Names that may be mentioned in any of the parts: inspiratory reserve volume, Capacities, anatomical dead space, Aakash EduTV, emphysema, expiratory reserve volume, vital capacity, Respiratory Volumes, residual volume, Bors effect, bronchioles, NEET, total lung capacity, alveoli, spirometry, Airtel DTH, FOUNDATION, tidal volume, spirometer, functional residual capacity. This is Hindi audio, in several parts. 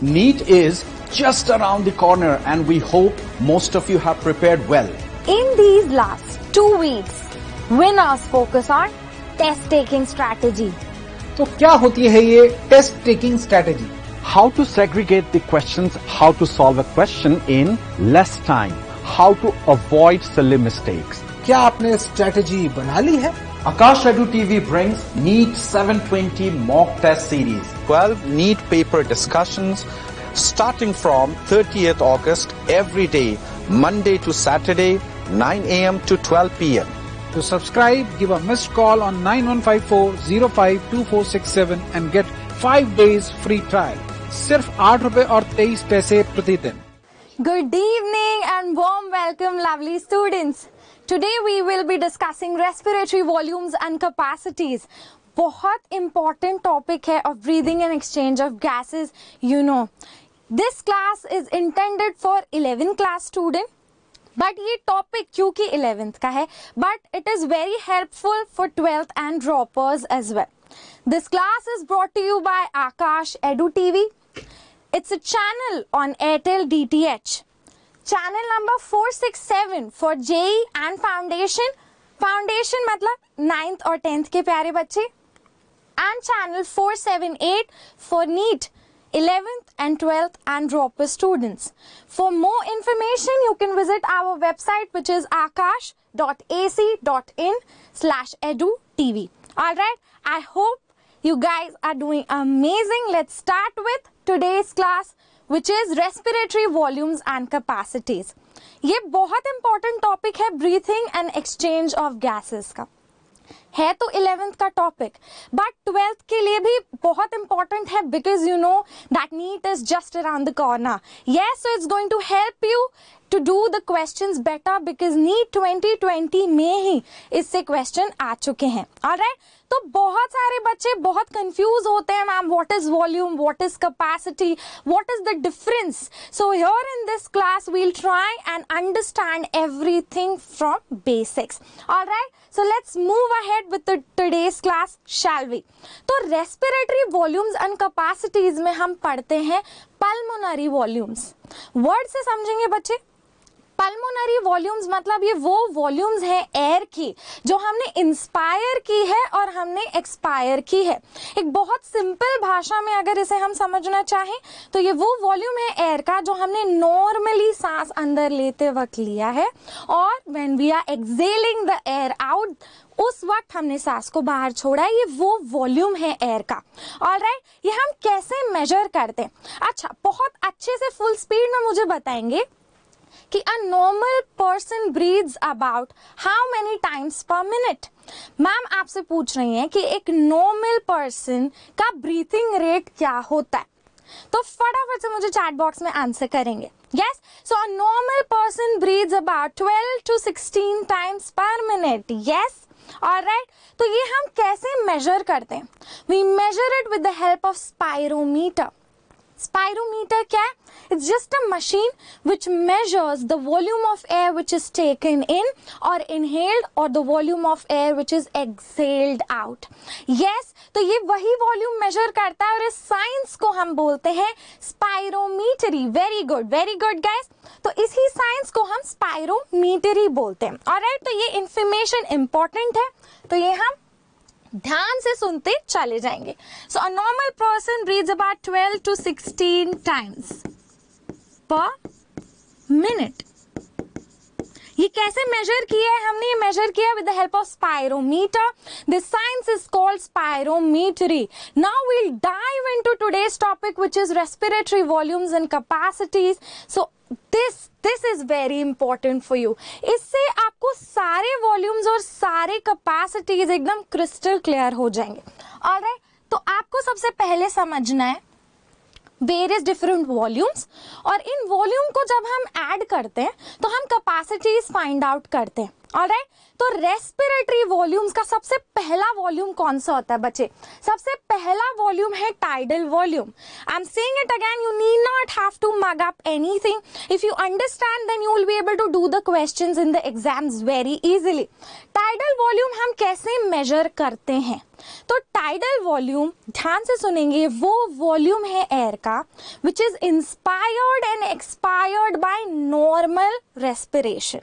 NEET is just around the corner and we hope most of you have prepared well. In these last 2 weeks, winners focus on test taking strategy. So what is this test taking strategy? How to segregate the questions, how to solve a question in less time, how to avoid silly mistakes. What is your strategy? Aakash EduTV brings NEET 720 mock test series. 12 NEET paper discussions starting from 30th August every day, Monday to Saturday, 9 a.m. to 12 p.m. To subscribe, give a missed call on 9154052467 and get 5 days free trial. Sirf 8 rupees aur 23 paise prati din. Good evening and warm welcome, lovely students. Today we will be discussing respiratory volumes and capacities. बहुत important topic है of breathing and exchange of gases, you know. This class is intended for 11th class student. But ये topic क्योंकि 11th का है, but it is very helpful for 12th and droppers as well. This class is brought to you by Aakash EduTV. It's a channel on Airtel DTH. Channel number 467 for JEE and Foundation. Foundation मतलब 9th और 10th के प्यारे बच्चे. And channel 478 for NEET, 11th and 12th and dropper students. For more information, you can visit our website, which is akash.ac.in/edutv. Alright, I hope you guys are doing amazing. Let's start with today's class, which is respiratory volumes and capacities. This is a very important topic, breathing and exchange of gases. Ka. है तो 11th का टॉपिक बट 12th के लिए भी बहुत इंपॉर्टेंट है because you know that NEET is just around the corner yes so it's going to help you to do the questions better because NEET 2020 में ही इससे क्वेश्चन आ चुके हैं ऑलराइट तो बहुत सारे बच्चे बहुत कंफ्यूज होते हैं ma'am what is volume what is capacity what is the difference so here in this class we will try and understand everything from basics alright So let's move ahead with today's class, shall we? तो respiratory volumes and capacities में हम पढ़ते हैं pulmonary volumes. Word से समझेंगे बच्चे? Pulmonary volumes मतलब ये वो volumes हैं air की जो हमने inspire की है और हमने expire की है. एक बहुत simple भाषा में अगर इसे हम समझना चाहें तो ये वो volume है air का जो हमने normally सांस अंदर लेते वक्त लिया है और when we are exhaling the air out उस वक्त हमने सांस को बाहर छोड़ा ये वो वॉल्यूम है एयर का ऑलराइट ये हम कैसे मेजर करते हैं अच्छा बहुत अच्छे से फुल स्पीड में मुझे बताएंगे कि a normal person breathes about how many times per minute? Ma'am आपसे पूछ रही हैं कि एक normal person का breathing rate क्या होता है? तो फटाफट से मुझे chat box में answer करेंगे. Yes? So a normal person breathes about 12 to 16 times per minute. Yes? Alright? तो ये हम कैसे measure करते हैं? We measure it with the help of spirometer. Spirometer क्या है? It's just a machine which measures the volume of air which is taken in or inhaled or the volume of air which is exhaled out. Yes, तो ये वही volume measure करता है और इस science को हम बोलते हैं spirometry. Very good guys. तो इसी science को हम spirometry बोलते हैं. Alright, तो ये information important है. तो ये हम ध्यान से सुनते चले जाएंगे. So a normal person breathes about 12 to 16 times per minute. ये कैसे measure किया है? हमने ये measure किया with the help of spirometer. This science is called spirometry. Now we'll dive into today's topic, which is respiratory volumes and capacities. So this is very important for you. इससे आपको सारे volumes और सारे capacities एकदम crystal clear हो जाएंगे. Alright, तो आपको सबसे पहले समझना है various different volumes और इन volume को जब हम add करते हैं, तो हम capacities find out करते हैं. ऑलराइट। तो रेस्पिरेटरी वॉल्यूम्स का सबसे पहला वॉल्यूम कौन सा होता है बच्चे? सबसे पहला वॉल्यूम है tidal volume. I am saying it again, you need not have to mug up anything. If you understand then you will be able to do the questions in the exams very easily. Tidal volume हम कैसे मेजर करते हैं? तो टाइडल वॉल्यूम, ध्यान से सुनेंगे, वो वॉल्यूम है एयर का which is inspired and expired by normal respiration.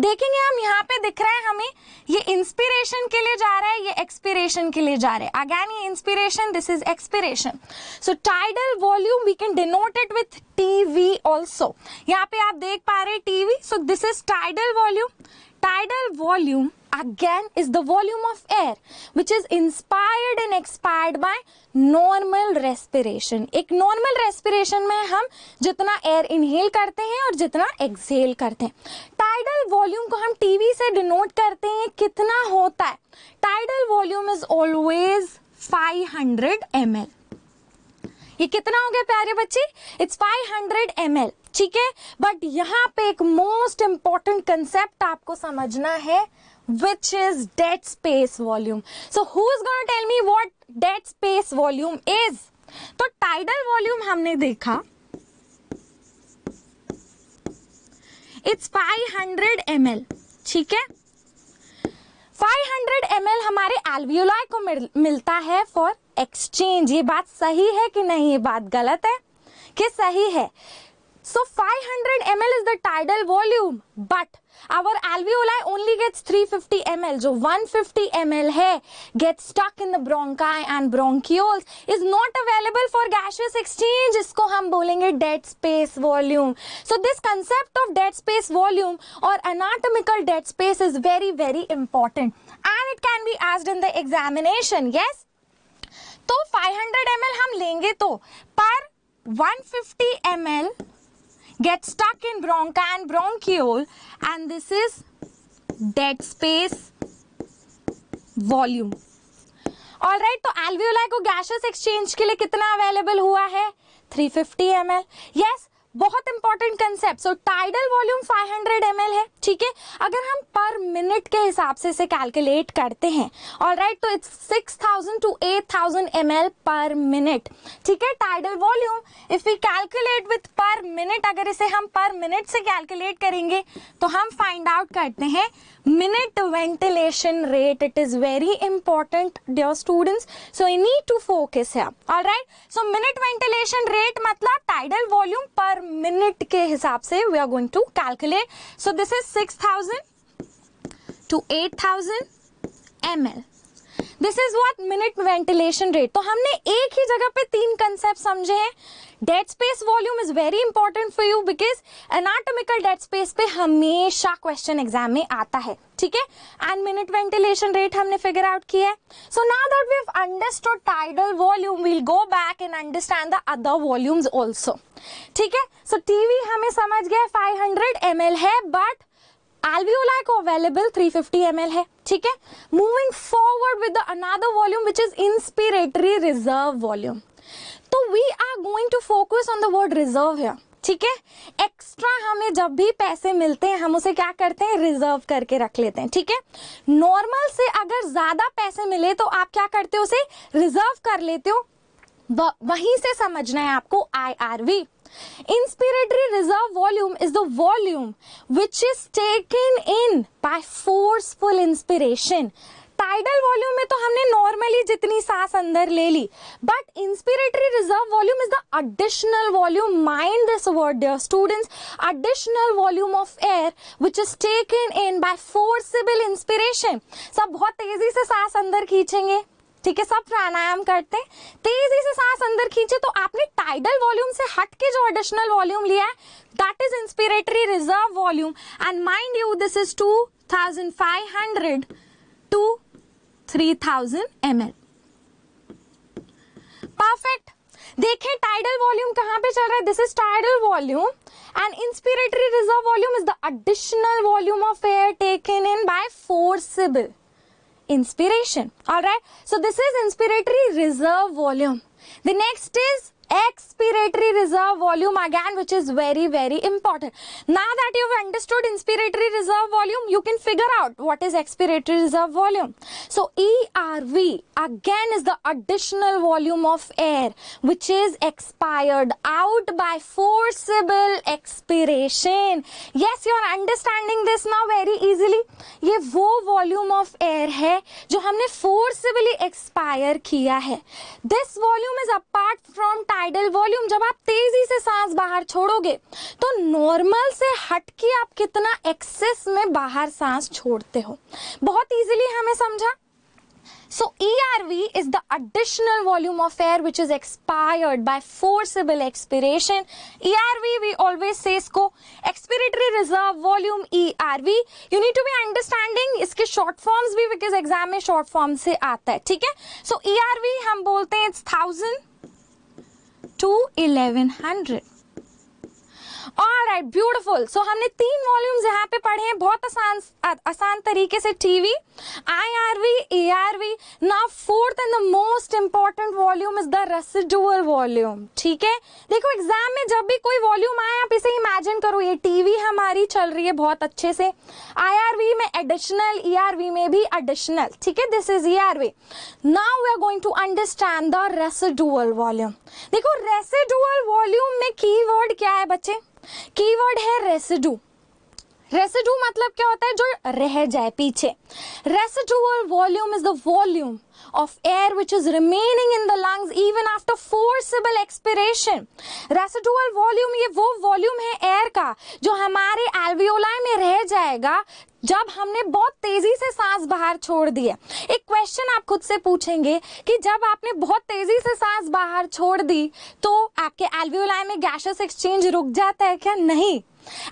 देखेंगे हम यहाँ पे दिख रहा है हमें, ये इंस्पिरेशन के लिए जा रहा है, ये एक्सपिरेशन के लिए जा रहा है। अगेन ये inspiration, this is expiration. So tidal volume we can denote it with TV also. यहाँ पे आप देख पा रहे TV, so this is tidal volume. Tidal volume again is the volume of air which is inspired and expired by normal respiration। एक normal respiration में हम जितना air inhale करते हैं और जितना exhale करते हैं। Tidal volume को हम TV से denote करते हैं, कितना होता है? Tidal volume is always 500 ml। ये कितना हो गया प्यारे बच्चे? इट्स 500 ml, ठीक है। बट यहाँ पे एक मोस्ट इंपॉर्टेंट कंसेप्ट आपको समझना है which is dead space volume। So who's gonna tell me what dead space volume is? तो tidal volume हमने देखा, it's 500 ml, ठीक है। 500 ml हमारे alveoli को मिलता है for exchange। ये बात सही है कि नहीं? ये बात गलत है कि सही है? So 500 ml is the tidal volume, but our alveoli only gets 350 ml। जो 150 ml है gets stuck in the bronchi and bronchioles, is not available for gaseous exchange। इसको हम बोलेंगे dead space volume। So this concept of dead space volume or anatomical dead space is very very important and it can be asked in the examination, yes। तो 500 ml हम लेंगे तो पर 150 ml get stuck in bronchi and bronchiole, and this is dead space volume। All right, तो alveoli को gaseous exchange के लिए कितना available हुआ है? 350 ml, yes। बहुत important concept. So tidal volume 500 ml है, ठीक है। अगर हम पर मिनट के हिसाब से इसे कैलकुलेट करते हैं, ऑलराइट, तो it's 6000 to 8000 ml per minute, ठीक है। Tidal volume if we calculate with per minute, अगर इसे हम पर मिनट से कैलकुलेट करेंगे तो हम फाइंड आउट करते हैं minute ventilation rate. It is very important dear students, so you need to focus here, alright. So minute ventilation rate मतलब टाइडल वॉल्यूम पर मिनट के हिसाब से we are going to calculate. So this is 6000 to 8000 ml, this is what minute ventilation rate. तो हमने एक ही जगह पे तीन कंसेप्ट समझे हैं। Dead space volume is very important for you because anatomical dead space पे हमेशा क्वेश्चन एग्जाम में आता है, ठीक है। एंड मिनट वेंटिलेशन रेट हमने फिगर आउट किया है। So now that we have understood tidal volume, we will go back and understand the other volumes also, ठीक है। सो टीवी हमें समझ गया 500 ml है, बट alveoli को available 350 ml है, ठीक है। Moving forward with the another volume which is inspiratory reserve volume। तो we are going to focus on the word reserve here, ठीक है। एक्स्ट्रा हमें जब भी पैसे मिलते हैं हम उसे क्या करते हैं? रिजर्व करके रख लेते हैं, ठीक है। नॉर्मल से अगर ज्यादा पैसे मिले तो आप क्या करते हो? उसे रिजर्व कर लेते हो। वहीं से समझना है आपको IRV। Inspiratory reserve volume is the volume which is taken in by forceful inspiration। Tidal volume में तो हमने नॉर्मली जितनी सांस अंदर ले ली, but inspiratory reserve volume is the additional volume, mind this word dear students, additional volume of air which is taken in by forcible inspiration. सब बहुत तेजी से सांस अंदर खींचेंगे, ठीक है, सब प्राणायाम करते हैं, तेजी से सांस अंदर खींचे, तो आपने टाइडल वॉल्यूम से हट के जो एडिशनल वॉल्यूम लिया है that is inspiratory reserve volume. And mind you this is 2500 to 3000 ml। Perfect. देखिए टाइडल वॉल्यूम कहाँ पे चल रहा है? This is tidal volume and inspiratory reserve volume is the additional volume of air taken in by forcible inspiration, all right। So this is inspiratory reserve volume। The next is expiratory inspiratory reserve volume again, which is very important. Now that you have understood inspiratory reserve volume, you can figure out what is expiratory reserve volume. So ERV again is the additional volume of air which is expired out by forcible expiration. Yes, you are understanding this now very easily. ये वो volume of air है जो हमने forcibly expire किया है. This volume is apart from tidal volume. जब आप तेजी से सांस बाहर छोड़ोगे तो normal से हट के आप कितना excess में बाहर सांस छोड़ते हो. बहुत easily हमें समझा. So ERV is the additional volume of air which is expired by forcible expiration. ERV we always say इसको expiratory reserve volume ERV. You need to be understanding इसके short forms भी because exam में short form से आता है, ठीक है? So ERV हम बोलते हैं it's 1000 to 1100. All right, beautiful. So हमने तीन volumes यहाँ पे पढ़े हैं बहुत आसान तरीके से. TV, IRV, ARV. Now fourth and the most important volume is the residual volume. ठीक है? देखो exam में जब भी कोई volume आए आप इसे imagine करो ये TV हमारी चल रही है बहुत अच्छे से. IRV में additional, ERV में भी additional. ठीक है? This is ERV. Now we are going to understand the residual volume. देखो residual volume में keyword क्या है बच्चे? कीवर्ड है रेसिड्यू. रेसिड्यू मतलब क्या होता है? जो रह जाए पीछे. Residual volume is the volume of air which is remaining in the lungs even after forcible expiration. Residual volume ये वो volume है air का जो हमारे alveoli में रह जाएगा जब हमने बहुत तेजी से सांस बाहर छोड़ दी है. एक क्वेश्चन आप खुद से पूछेंगे कि जब आपने बहुत तेजी से सांस बाहर छोड़ दी तो आपके alveoli में gaseous exchange रुक जाता है क्या? नहीं.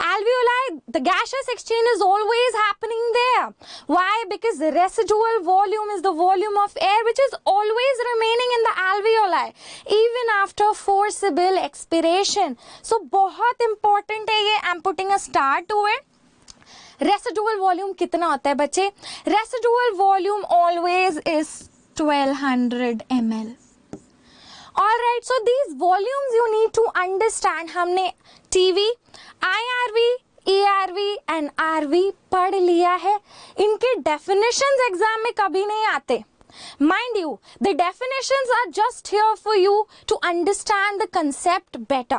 Alveoli, the gaseous exchange is always happening there. Why? Because the residual volume is the volume of air which is always remaining in the alveoli even after forcible expiration. So बहुत important है ये. I'm putting a star to it. Residual volume कितना होता है बच्चे? Residual volume always is 1200 ml. Alright, so these volumes you need to understand. हमने TV, IRV, ERV and RV पढ़ लिया है. इनके definitions exam में कभी नहीं आते. Mind you, the definitions are just here for you to understand the concept better.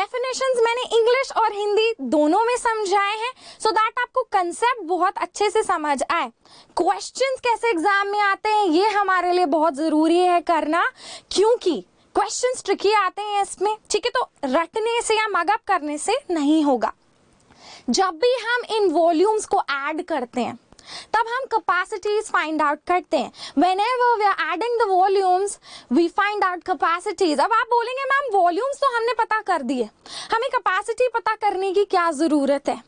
Definitions मैंने English और हिंदी दोनों में समझाए हैं so that आपको concept बहुत अच्छे से समझ आए. Questions कैसे exam में आते हैं ये हमारे लिए बहुत ज़रूरी है करना क्योंकि questions tricky आते हैं इसमें. ठीक है, तो रटने से या मगअप करने से नहीं होगा. जब भी हम इन volumes को add करते हैं तब हम capacities find out करते हैं. Whenever we are adding the volumes, we find out capacities. अब आप बोलेंगे मैम volumes तो हमने पता कर दिए, हमें capacity पता करने की क्या ज़रूरत है?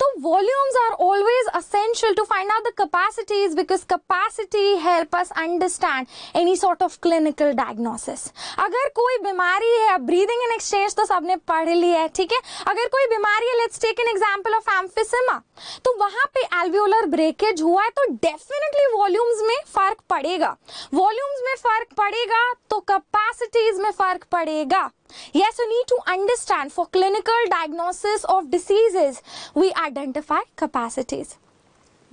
तो volumes are always essential to find out the capacities because capacity help us understand any sort of clinical diagnosis. अगर कोई बीमारी है, breathing and exchange तो सबने पढ़ लिया है, ठीक है? अगर कोई बीमारी है, let's take an example of emphysema, तो वहाँ पे alveolar breakage हुआ है तो definitely volumes में फर्क पड़ेगा. Volumes में फर्क पड़ेगा तो capacities में फर्क पड़ेगा. Yes, you need to understand for clinical diagnosis of diseases, we identify capacities.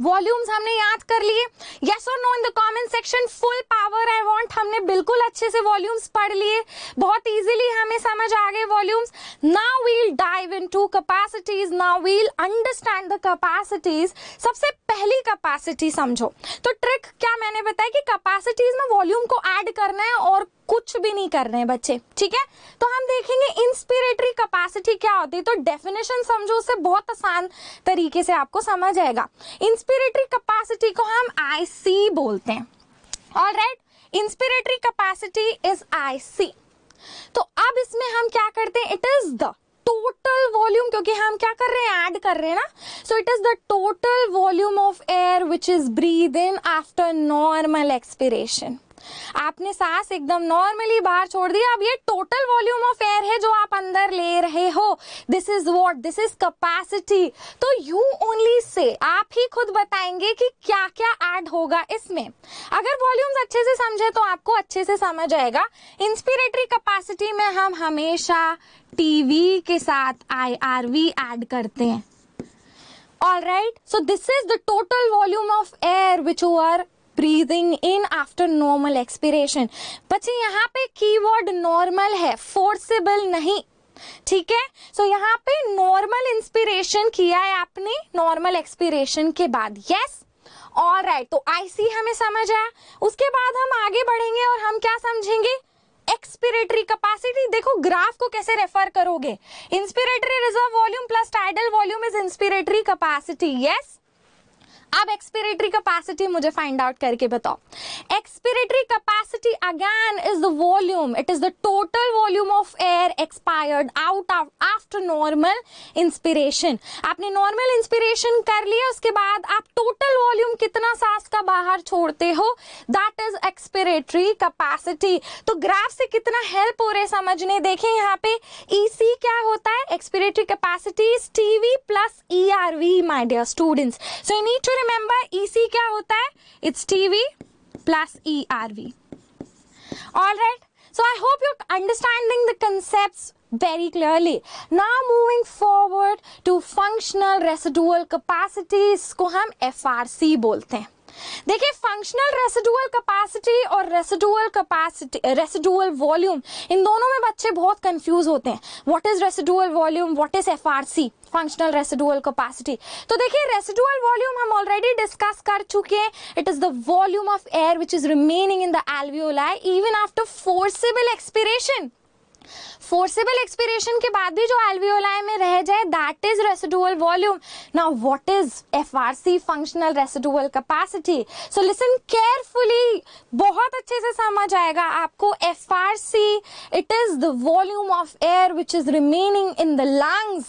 Volumes हमने याद कर लिए. Yes or no in the comment section. Full power I want. हमने बिल्कुल अच्छे से volumes पढ़ लिए. बहुत easily हमें समझ आ गए volumes. Now we'll dive into capacities. Now we'll understand the capacities. सबसे पहली capacity समझो. तो trick क्या मैंने बताया कि capacities में volume को add करना है और कुछ भी नहीं करना है बच्चे, ठीक है? तो हम देखेंगे inspiratory capacity क्या होती है. तो definition समझो, उससे बहुत आसान तरीके से आपको समझ आएगा. Inspiratory capacity को हम IC बोलते हैं. Alright, inspiratory capacity is IC. तो अब इसमें हम क्या करते हैं? It is the total volume, क्योंकि हम क्या कर रहे हैं? Add कर रहे हैं ना. So it is the total volume of air which is breathed in after normal expiration. आपने सांस एकदम नॉर्मली बाहर छोड़ दिया। अब ये टोटल वॉल्यूम ऑफ एयर है जो आप अंदर ले रहे हो। This is what, this is capacity. तो यू ओनली से, आप ही खुद बताएंगे कि क्या क्या ऐड होगा इसमें। अगर वॉल्यूम्स अच्छे से समझे तो आपको अच्छे से समझ आएगा। इंस्पिरेटरी कैपेसिटी में हम हमेशा टीवी के साथ IRV ऐड करते हैं। Alright, so this is the total volume of air which you are breathing in after normal expiration. बच्चे यहाँ पे कीवर्ड normal है, forcible नहीं, ठीक है। सो यहाँ पे normal inspiration किया है आपने normal expiration के बाद, yes? Alright, तो IC हमें समझ आया। उसके बाद हम आगे बढ़ेंगे और हम क्या समझेंगे? Expiratory capacity. देखो ग्राफ को कैसे रेफर करोगे, inspiratory reserve volume plus tidal volume is inspiratory capacity, yes. अब एक्सपिरेटरी कैपेसिटी मुझे फाइंड आउट करके बताओ। Expiratory capacity again is the volume, it is the total volume of air expired out after normal inspiration. आपने नॉर्मल इंस्पिरेशन कर लिया, उसके बाद आप टोटल वॉल्यूम कितना सांस का बाहर छोड़ते हो, दैट इज एक्सपिरेटरी कैपेसिटी। तो ग्राफ से कितना हेल्प हो रहा है समझने। देखें यहाँ पे EC क्या होता है, expiratory capacity is TV plus ERV, my dear students. So you need to remember EC क्या होता है, it's TV plus ERV। Alright, so I hope you understanding the concepts very clearly. Now moving forward to functional residual capacity, इसको हम FRC बोलते हैं। देखिए फंक्शनल रेसिडुअल कैपेसिटी और रेसिडुअल वॉल्यूम, इन दोनों में बच्चे बहुत कंफ्यूज होते हैं। What is residual volume, what is FRC, functional residual capacity. तो देखिए रेसिडुअल वॉल्यूम हम ऑलरेडी डिस्कस कर चुके हैं, it is the volume of air which is remaining in the alveoli even after forcible expiration. Forcible expiration के बाद भी जो एल्वियोलाई में रह जाए, that is residual volume. Now what is FRC, functional residual capacity. So listen carefully, बहुत अच्छे से समझ आएगा आपको। FRC it is the volume of air which is remaining in the lungs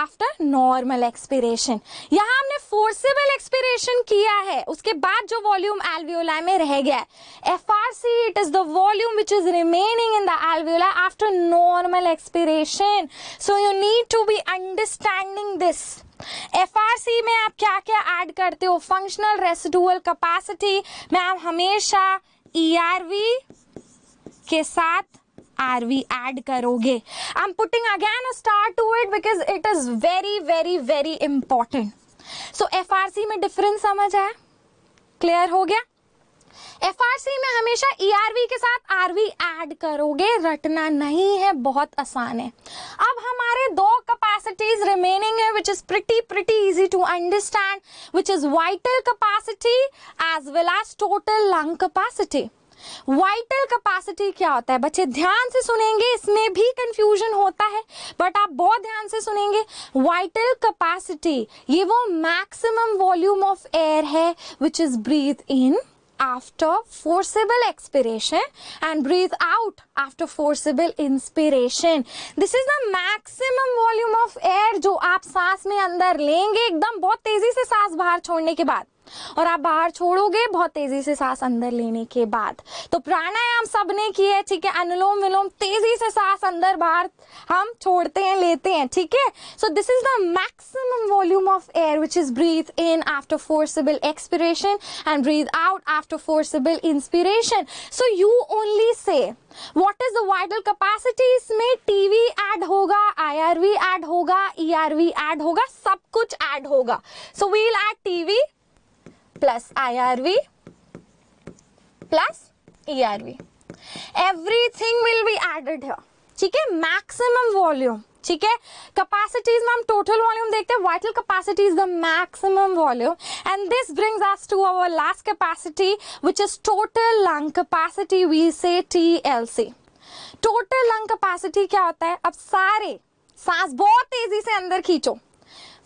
after normal expiration. यहाँ हमने फोर्सिबल एक्सपिरेशन किया है, उसके बाद जो वॉल्यूम एल्वियोलाई में रह गया है। FRC it is the volume which is remaining in the alveoli after normal expiration. So you need to be understanding this. FRC में आप क्या क्या ऐड करते हो? फंक्शनल रेसिडुअल कैपेसिटी में आप हमेशा ERV के साथ RV ऐड करोगे। I am putting again a star to it because it is very very very important. So FRC में difference समझ आया, क्लियर हो गया। FRC में हमेशा ERV के साथ RV ऐड करोगे, रटना नहीं है, बहुत आसान है। अब हमारे दो कैपेसिटीज रिमेनिंग है which is pretty easy to understand, which is vital capacity as well as total lung capacity. Vital capacity क्या होता है, बच्चे ध्यान से सुनेंगे, इसमें भी कंफ्यूजन होता है बट आप बहुत ध्यान से सुनेंगे। वाइटल कैपेसिटी ये वो मैक्सिमम वॉल्यूम ऑफ एयर है which is breathe in after forcible expiration and breathe out after forcible inspiration. This is the maximum volume of air जो आप सांस में अंदर लेंगे एकदम बहुत तेजी से सांस बाहर छोड़ने के बाद, और आप बाहर छोड़ोगे बहुत तेजी से सांस अंदर लेने के बाद। तो प्राणायाम सबने किया है, ठीक है, अनुलोम विलोम, तेजी से सांस अंदर बाहर हम छोड़ते हैं, लेते हैं, ठीक है। So this is the maximum volume of air which is breathe in after forcible expiration and breathe out after forcible inspiration. So you only say what is the vital capacity. इसमें टीवी ऐड होगा, IRV ऐड होगा, ERV ऐड होगा, सब कुछ ऐड होगा। So we will add TV plus IRV plus ERV, everything will be added here, ठीक है। maximum volume, ठीक है। capacities में हम total volume देखते हैं, vital capacity is the maximum volume and this brings us to our last capacity which is total lung capacity, we say TLC. total lung capacity क्या होता है, अब सारे सांस बहुत तेजी से अंदर खींचो,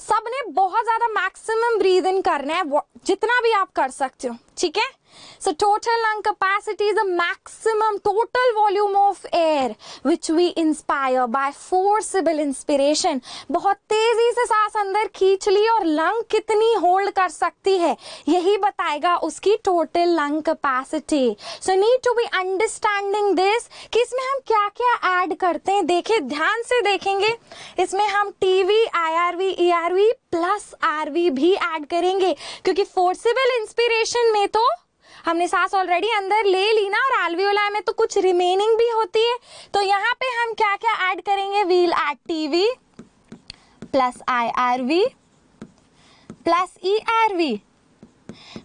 सबने बहुत ज़्यादा मैक्सिमम ब्रीद इन करना है जितना भी आप कर सकते हो, ठीक है। So total lung capacity is the maximum total volume of air which we inspire by forcible inspiration. बहुत तेजी से सांस अंदर खींच ली और लंग कितनी होल्ड कर सकती है यही बताएगा उसकी total lung capacity. So need to be understanding this कि इसमें हम क्या क्या add करते हैं. देखिए ध्यान से देखेंगे इसमें हम TV, IRV, ERV plus RV भी add करेंगे क्योंकि forcible inspiration में तो हमने सांस ऑलरेडी अंदर ले ली ना और एल्वियोलाई में तो कुछ रिमेनिंग भी होती है तो यहाँ पे हम क्या क्या ऐड करेंगे. We'll add TV plus IRV plus ERV.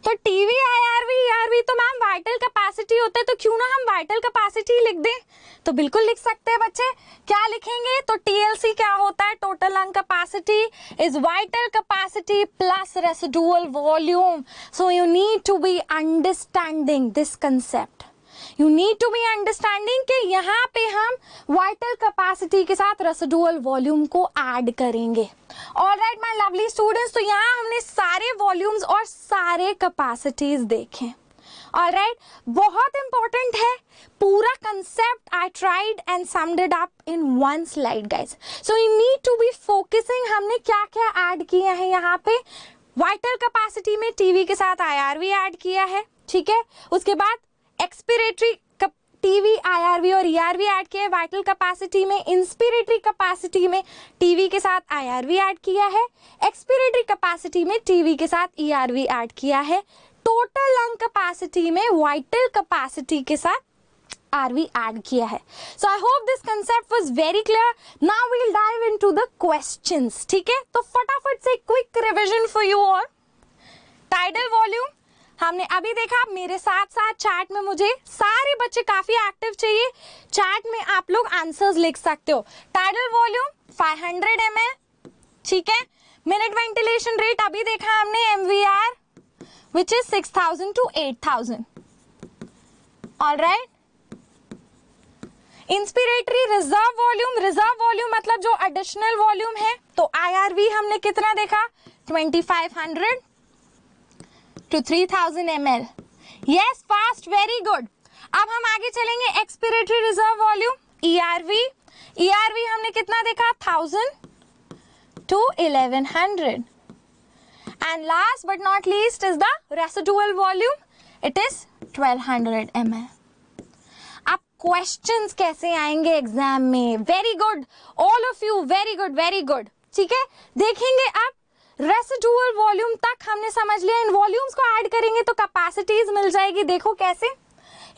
तो टीवी आईआरवी ईआरवी तो मैम वाइटल कैपेसिटी होता है तो क्यों ना हम वाइटल कैपेसिटी लिख दें. तो बिल्कुल लिख सकते हैं बच्चे. क्या लिखेंगे तो टीएलसी क्या होता है total lung capacity is vital capacity plus residual volume. So you need to be understanding this concept. You need to be understanding कि यहाँ पे हम वाइटल कैपेसिटी के साथ रेसिडुअल वॉल्यूम को ऐड करेंगे. ऑलराइट माय लवली स्टूडेंट्स तो यहाँ हमने सारे वॉल्यूम्स और सारे कैपेसिटीज देखे. ऑलराइट बहुत इंपॉर्टेंट है पूरा concept. I tried and summed it up in one slide guys. So you need to be focusing हमने क्या क्या ऐड किया है. यहाँ पे वाइटल कैपेसिटी में टीवी के साथ आईआरवी ऐड किया है ठीक है. उसके बाद एक्सपिरेटरी टीवी आईआरवी और ईआरवी ऐड किया है वाइटल कैपेसिटी में. इंस्पिरेटरी कैपेसिटी में टीवी के साथ आईआरवी ऐड किया है. एक्सपिरेटरी कैपेसिटी में टीवी के साथ ईआरवी ऐड किया है. टोटल लंग कैपेसिटी में वाइटल कैपेसिटी के साथ आरवी ऐड किया है. So I hope this concept was very clear. Now we will dive into the questions ठीक है. तो फटाफट से quick revision for you all. Tidal volume हमने अभी देखा. मेरे साथ साथ चैट में मुझे सारे बच्चे काफी एक्टिव चाहिए. चैट में आप लोग आंसर्स लिख सकते हो. टाइडल वॉल्यूम 500 ml ठीक है. मिनट वेंटिलेशन रेट अभी देखा हमने MVR which is 6000 to 8000. Alright inspiratory reserve volume मतलब जो एडिशनल वॉल्यूम है तो IRV हमने कितना देखा 2500 to 3000 ml. Yes, fast, very good. अब हम आगे चलेंगे expiratory reserve volume, ERV. ERV हमने कितना देखा 1000 to 1100. And last but not least is the residual volume. It is 1200 ml. अब questions कैसे आएंगे exam में? Very good, all of you. Very good, very good. ठीक है. देखेंगे अब रेसिडुअल वॉल्यूम तक हमने समझ लिया. इन वॉल्यूम्स को ऐड करेंगे तो कैपेसिटीज मिल जाएगी. देखो कैसे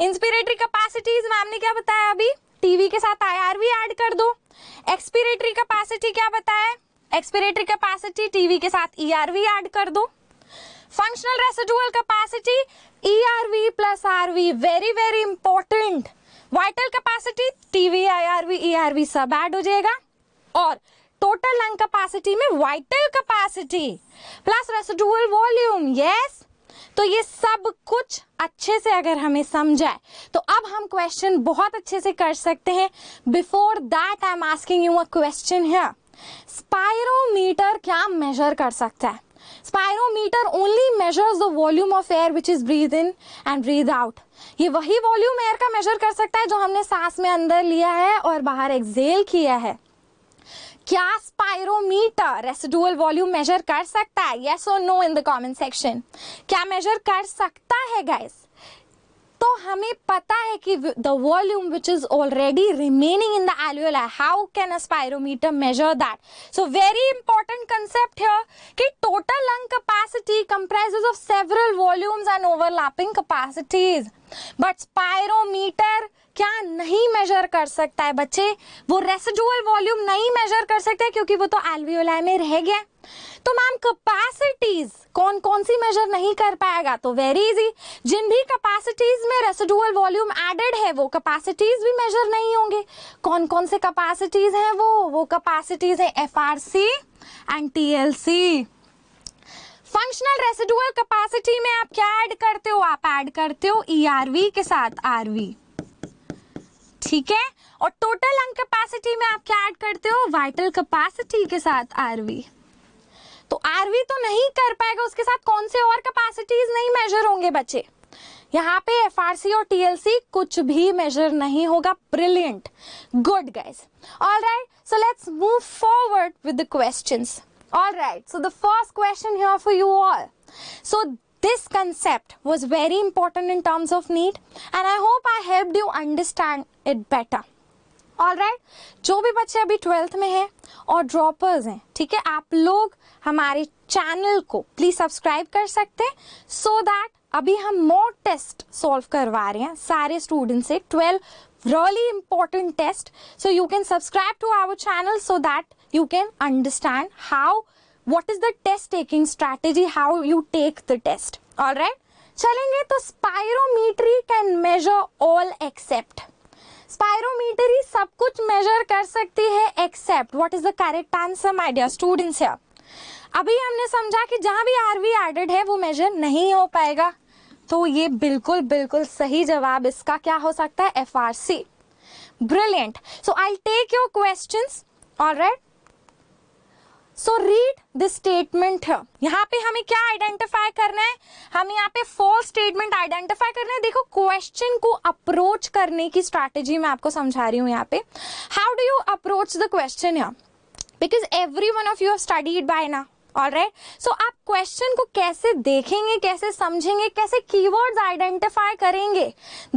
इंस्पिरेटरी कैपेसिटीज मैम ने क्या बताया अभी टीवी के साथ आईआरवी ऐड कर दो. एक्सपिरेटरी कैपेसिटी क्या बताया एक्सपिरेटरी कैपेसिटी टीवी के साथ ईआरवी ऐड कर दो. Functional residual capacity ERV plus RV very very important. Vital capacity TV IRV ERV सब ऐड हो जाएगा और टोटल लंग कैपेसिटी में vital capacity plus residual volume. Yes तो ये सब कुछ अच्छे से अगर हमें समझाए तो अब हम क्वेश्चन बहुत अच्छे से कर सकते हैं. Before that I am asking you a question here. Spirometer क्या मेजर कर सकता है. Spirometer only measures the volume of air which is breathe in and breathe out. ये वही वॉल्यूम एयर का मेजर कर सकता है जो हमने सांस में अंदर लिया है और बाहर एक्सहेल किया है. क्या स्पायरोमीटर रेसिडुअल वॉल्यूम मेजर कर सकता है. येस और no in the comment section. क्या मेजर कर सकता है गाइस. तो हमें पता है कि the volume which is already remaining in the alveoli. How can a spirometer measure that. So very important concept here कि total lung capacity comprises of several volumes and overlapping capacities. But spirometer क्या नहीं मेजर कर सकता है बच्चे. वो रेसिडुअल वॉल्यूम नहीं मेजर कर सकता है क्योंकि वो तो एल्वियोलाई में रह गया. तो मैम कैपेसिटीज कौन कौन सी मेजर नहीं कर पाएगा. तो वेरी इजी जिन भी कैपेसिटीज में रेसिडुअल वॉल्यूम एडेड है वो कैपेसिटीज भी मेजर नहीं होंगे. कौन कौन से कैपेसिटीज हैं वो कैपेसिटीज है FRC and TLC. Functional residual capacity में आप क्या ऐड करते हो. आप ऐड करते हो ERV के साथ RV ठीक है. और टोटल लंग कैपेसिटी में आप क्या ऐड करते हो वाइटल कैपेसिटी के साथ आरवी. तो आरवी तो नहीं कर पाएगा. उसके साथ कौन से और कैपेसिटीज नहीं मेजर होंगे बच्चे. यहाँ पे एफआरसी और टीएलसी कुछ भी मेजर नहीं होगा। Brilliant, good guys. Alright, so let's move forward with the questions. Alright, so the first question here for you all. So this concept was very important in terms of NEET and I hope I helped you understand it better. Alright, जो भी बच्चे अभी 12th में हैं और ड्रॉपर्स हैं, ठीक है, आप लोग हमारे चैनल को प्लीज सब्सक्राइब कर सकते हैं so that अभी हम मोर टेस्ट सॉल्व करवा रहे हैं सारे स्टूडेंट से, 12 really important test. So you can subscribe to our channel so that you can understand how, what is the test taking strategy, how you take the test. Alright, चलेंगे तो spirometry can measure all except. Spirometry सब कुछ measure कर सकती है except. What is the correct answer my dear students here? अभी हमने समझा कि जहाँ भी RV added है वो measure नहीं हो पाएगा, तो ये बिल्कुल बिल्कुल सही जवाब इसका क्या हो सकता है? FRC. Brilliant. So I'll take your questions. Alright. So read this statement here. यहाँ पे हमें क्या आइडेंटिफाई करना है? हमें यहाँ पे फॉल्स स्टेटमेंट आइडेंटिफाई करना है। देखो क्वेश्चन को अप्रोच करने की स्ट्रैटेजी मैं आपको समझा रही हूँ यहाँ पे। How do you approach the question here? Because every one of you have studied by ना। ऑलराइट, सो आप क्वेश्चन को कैसे देखेंगे, कैसे समझेंगे, कैसे कीवर्ड्स आइडेंटिफाई करेंगे,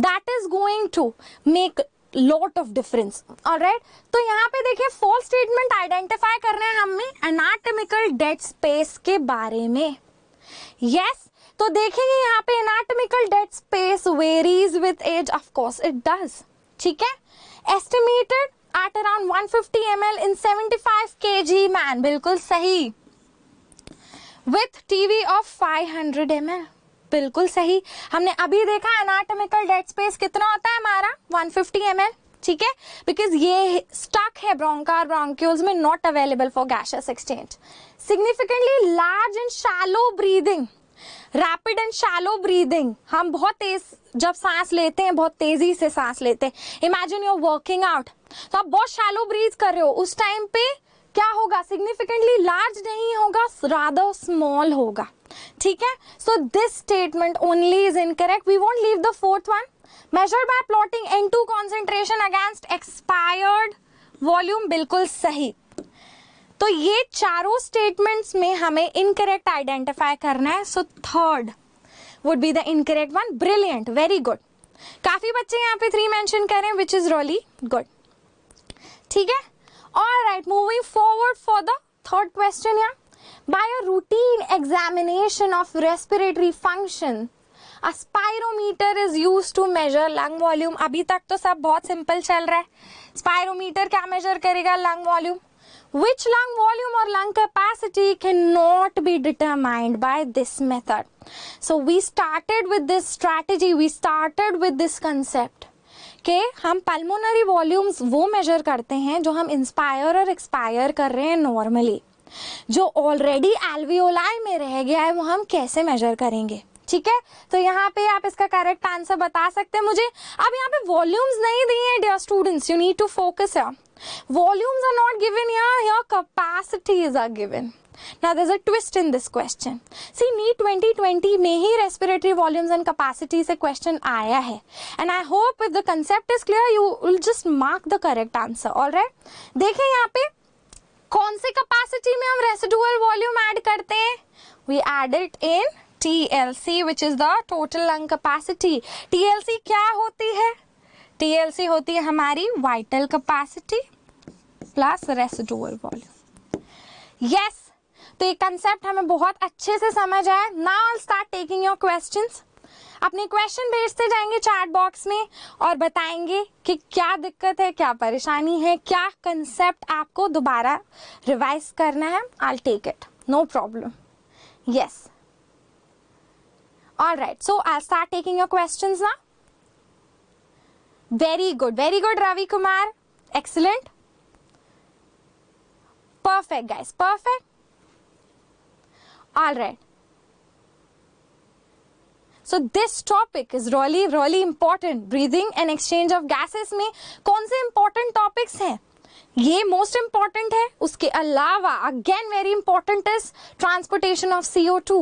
that is going to make lot of difference. Alright, तो यहाँ पे देखिए false statement identify करना है हमें anatomical dead space के बारे में. Yes, तो देखेंगे यहाँ पे anatomical dead space varies with age, of course it does. ठीक है, estimated at around 150 ml in 75 kg man, बिल्कुल सही, with TV of 500 ml. बिल्कुल सही, हमने अभी देखा एनाटॉमिकल डेड स्पेस कितना होता है हमारा, 150 ml. ठीक है, बिकॉज ये स्टक है ब्रोंकार ब्रोंक्यूल्स में, not available for gaseous exchange. Significantly large and shallow breathing, rapid and shallow breathing, हम बहुत तेज जब सांस लेते हैं, बहुत तेजी से सांस लेते हैं. इमेजिन यूर वर्किंग आउट, तो आप बहुत शैलो ब्रीथ कर रहे हो, उस टाइम पे क्या होगा? सिग्निफिकेंटली लार्ज नहीं होगा, रादर स्मॉल होगा. ठीक है, so this statement only is incorrect. We won't leave the fourth one. Measure by plotting N2 concentration against expired volume, बिल्कुल सही. तो ये चारों स्टेटमेंट्स में हमें इनकरेक्ट आइडेंटिफाई करना है. So third would be the incorrect one. Brilliant, very good. काफी बच्चे यहाँ पे 3 मेंशन करें, विच इज रियली गुड. ठीक है, alright, moving forward for the third question. या by a routine examination of respiratory function, a spirometer is used to measure lung volume. अभी तक तो सब बहुत सिंपल चल रहा है. Spirometer क्या मेजर करेगा? Lung volume. Which lung volume or lung capacity cannot be determined by this method. So we started with this strategy. We started with this concept. के हम pulmonary volumes वो measure करते हैं जो हम inspire और expire कर रहे हैं normally. जो ऑलरेडी एल्वियोलाई में रह गया है वो हम कैसे मेजर करेंगे? ठीक है, तो यहाँ पे आप इसका करेक्ट आंसर बता सकते हैं मुझे. अब यहाँ पे वॉल्यूम्स नहीं दिए हैं dear students, you need to focus here. Volumes are not given here, your capacities are given. Now there is a twist in this question. See, NEET 2020 में ही रेस्पिरेटरी वॉल्यूम्स एंड कैपेसिटी से क्वेश्चन आया है and I hope if the concept is clear you will just mark the correct answer. Alright, देखिए यहाँ पे कौन से कैपेसिटी में हम रेसिडुअल वॉल्यूम ऐड करते हैं? We add it in TLC, which is the total lung capacity. TLC क्या होती है? TLC होती है हमारी vital capacity plus residual volume. Yes, तो ये कंसेप्ट हमें बहुत अच्छे से समझ आया. Now I will start taking your questions. अपने क्वेश्चन भेजते जाएंगे चैट बॉक्स में और बताएंगे कि क्या दिक्कत है, क्या परेशानी है, क्या कंसेप्ट आपको दोबारा रिवाइज करना है. I take it, no problem. Yes, alright, so I start taking your questions now. Very good, very good Ravi Kumar, excellent, perfect guys, perfect. Alright, so this topic is really really important. Breathing and exchange of gases में कौन से important topics हैं? ये most important है. उसके अलावा again very important is transportation of CO2,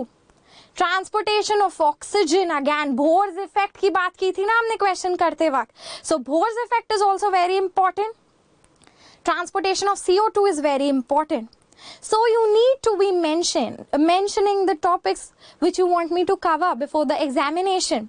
transportation of oxygen, again Bohr's effect की बात की थी ना हमने क्वेश्चन करते वक्त. So Bohr's effect is also very important. Transportation of CO2 is very important. So you need to be mentioning the topics which you want me to cover before the examination.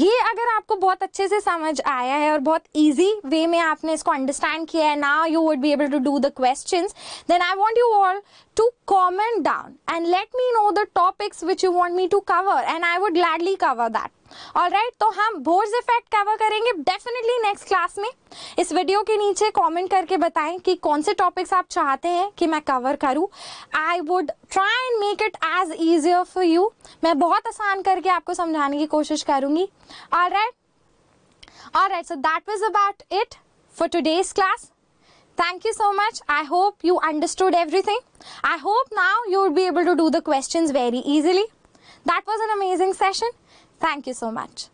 ये अगर आपको बहुत अच्छे से समझ आया है और बहुत easy way में आपने इसको understand किया है, now you would be able to do the questions. Then I want you all to comment down and let me know the topics which you want me to cover, and I would gladly cover that. Alright, तो हम बोर्स इफेक्ट कवर करेंगे डेफिनेटली नेक्स्ट क्लास में. इस वीडियो के नीचे कमेंट करके बताएं कि कौन से टॉपिक्स आप चाहते हैं कि मैं कवर करूं. I would try and make it as easier for you. मैं बहुत आसान करके आपको समझाने की कोशिश करूंगी. Alright, so that was about it for today's class. Thank you so much. I hope you understood everything. I hope now you would be able to do the questions very easily. That was an amazing session. Thank you so much.